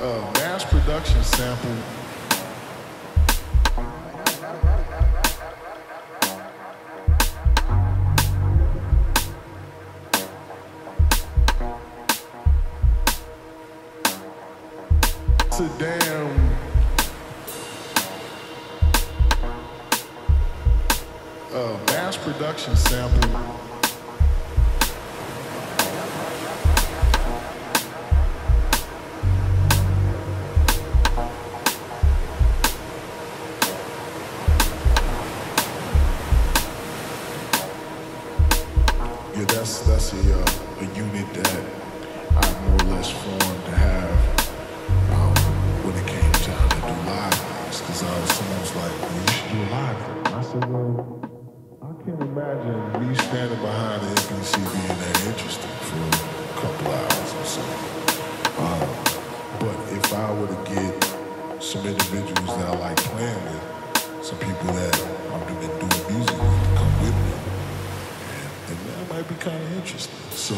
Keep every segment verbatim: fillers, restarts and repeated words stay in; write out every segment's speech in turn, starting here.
uh, mass production sample. It's a damn uh, mass production sample. Yeah, that's that's a, uh, a unit that I more or less formed to have um, when it came time to do live things, because I was someone's like, well, you should do a live thing. I said, well, I can't imagine me standing behind the N P C being that interesting for a couple hours or so. Um, but if I were to get some individuals that I like playing with, some people that I've been doing music with to come with me, and that might be kind of interesting. So.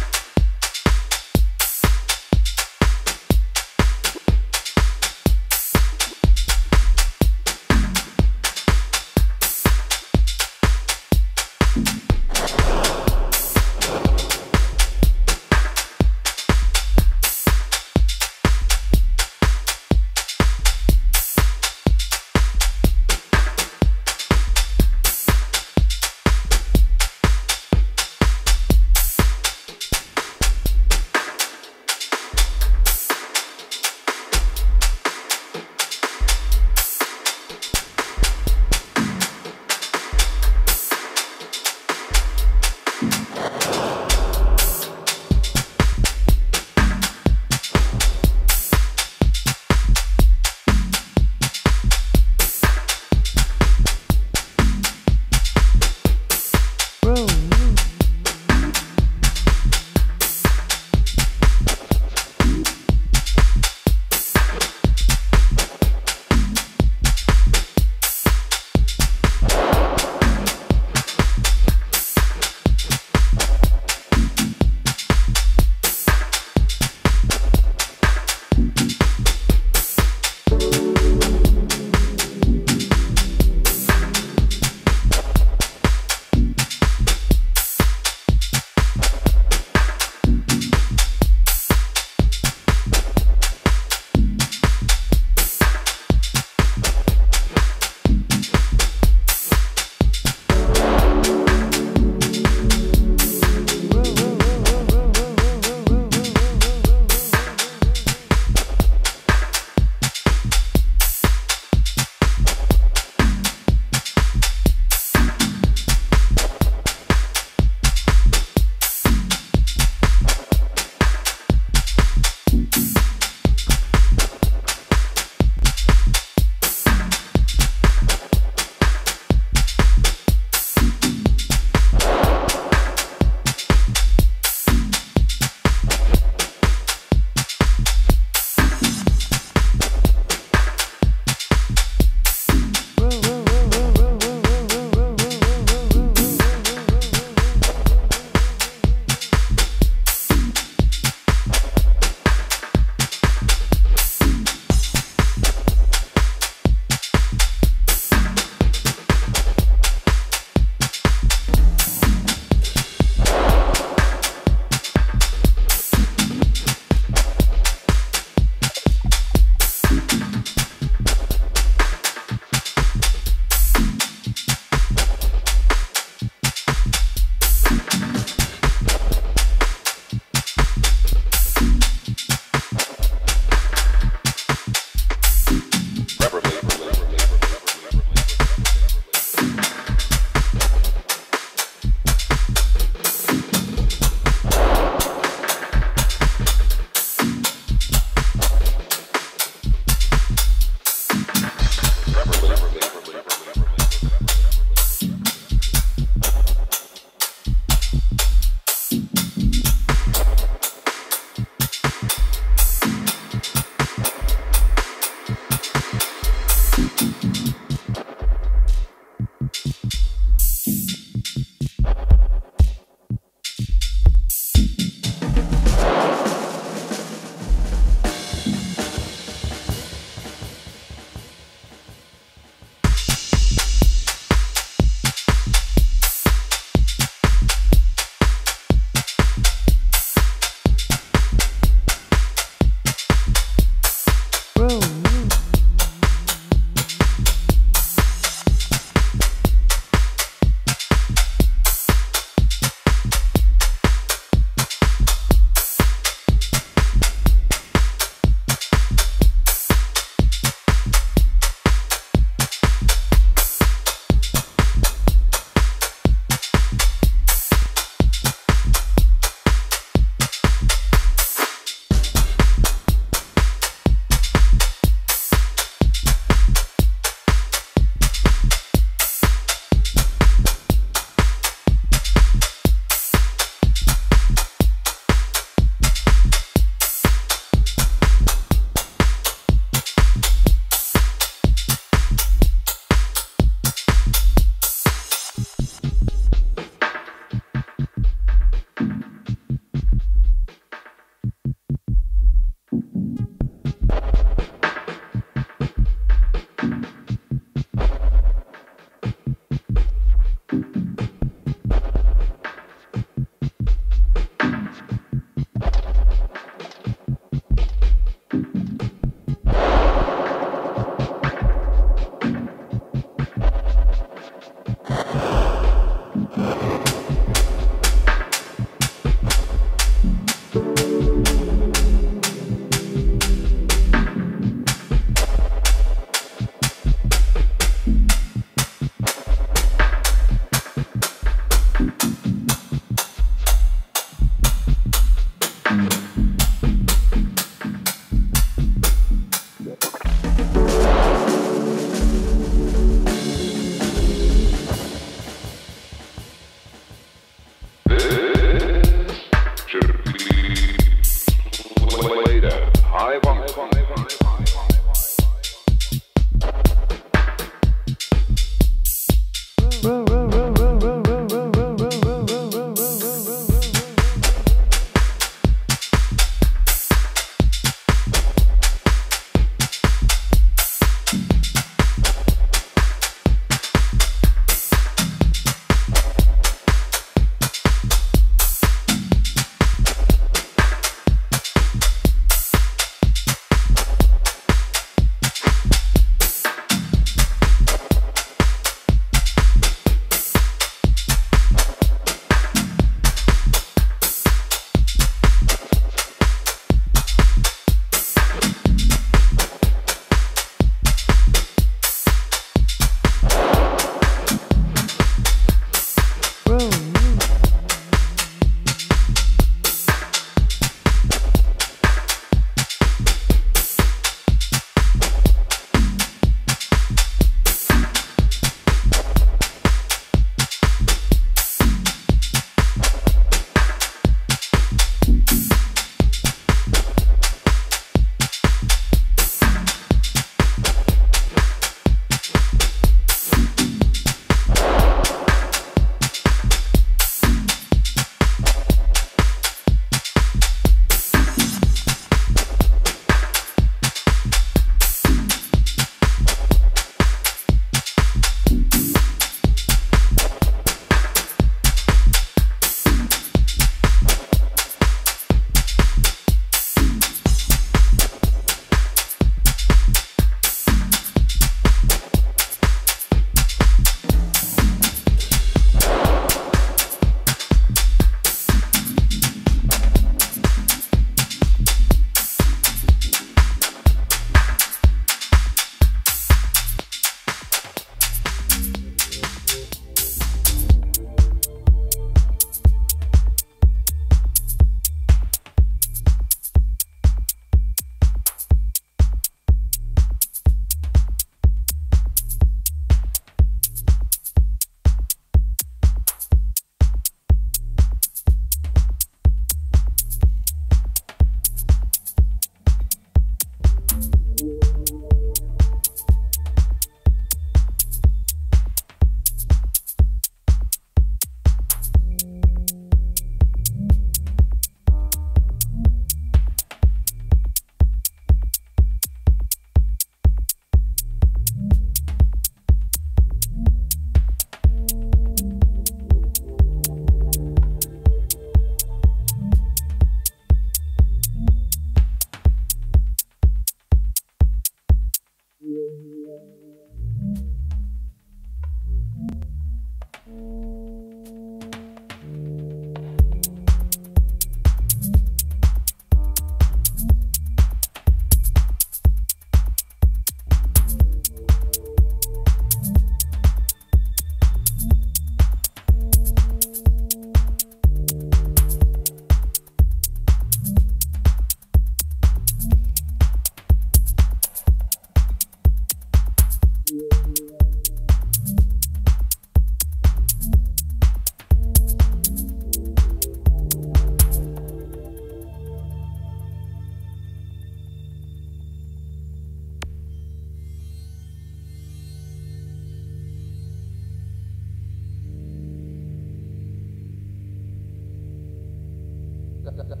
Thank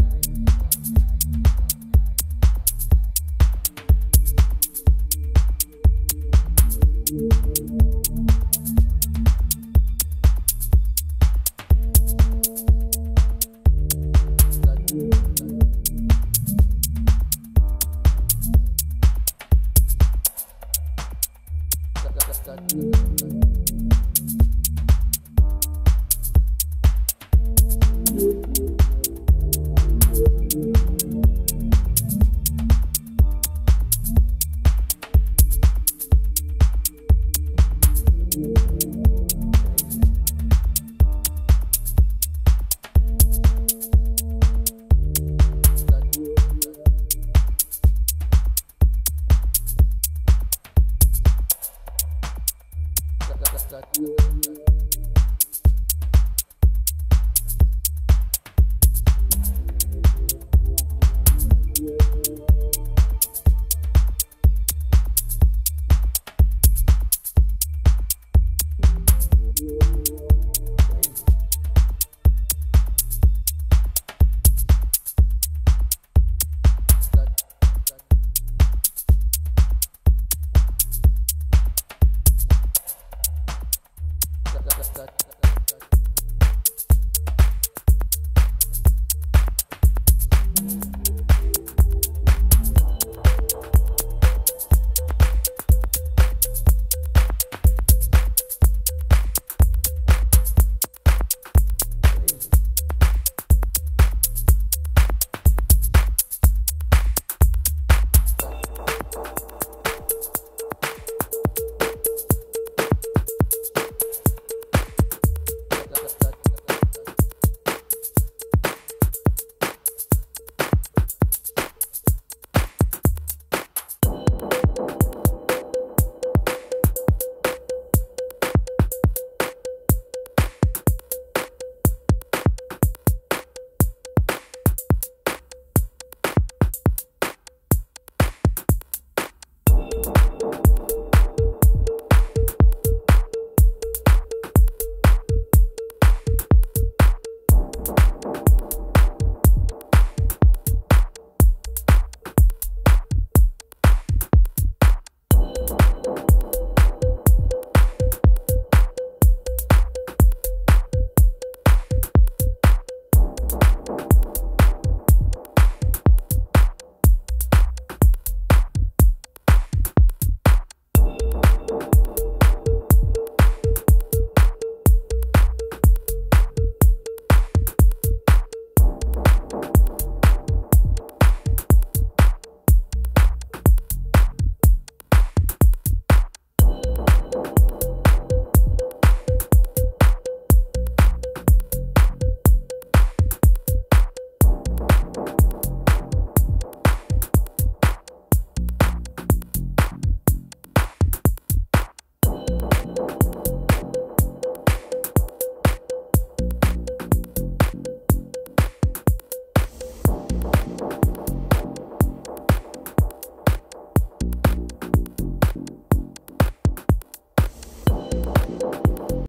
you.